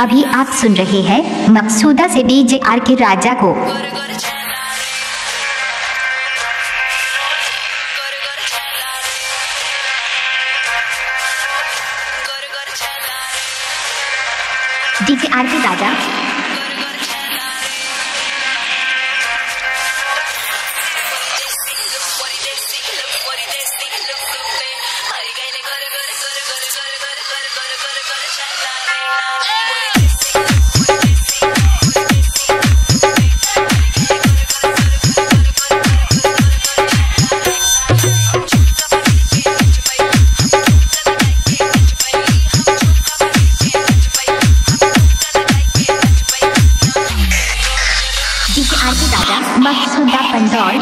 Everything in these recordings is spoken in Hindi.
अभी आप सुन रहे हैं मकसूदा से डीजे आर के राजा को। DJ R K Raja Maqsooda Pandaul.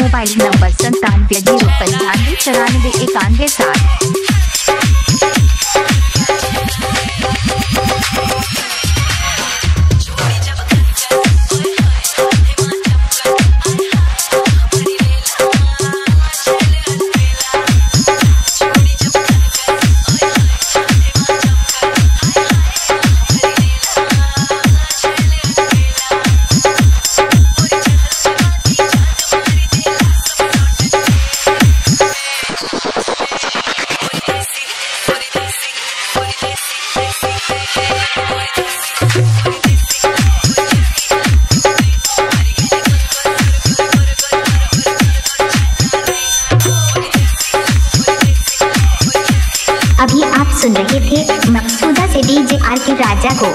Mobile number 970595949107। अभी आप सुन रहे थे मकसूदा से डीजे आर के राजा को।